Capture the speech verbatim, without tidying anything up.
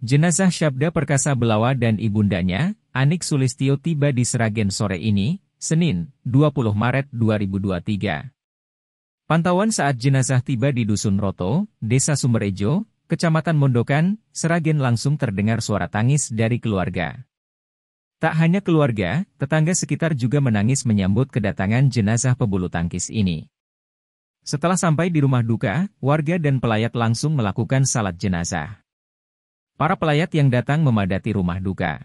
Jenazah Syabda Perkasa Belawa dan ibundanya, Anik Sulistyo, tiba di Sragen sore ini, Senin, dua puluh Maret dua ribu dua puluh tiga. Pantauan saat jenazah tiba di Dusun Roto, Desa Sumberejo, Kecamatan Mondokan, Sragen langsung terdengar suara tangis dari keluarga. Tak hanya keluarga, tetangga sekitar juga menangis menyambut kedatangan jenazah pebulu tangkis ini. Setelah sampai di rumah duka, warga dan pelayat langsung melakukan salat jenazah. Para pelayat yang datang memadati rumah duka.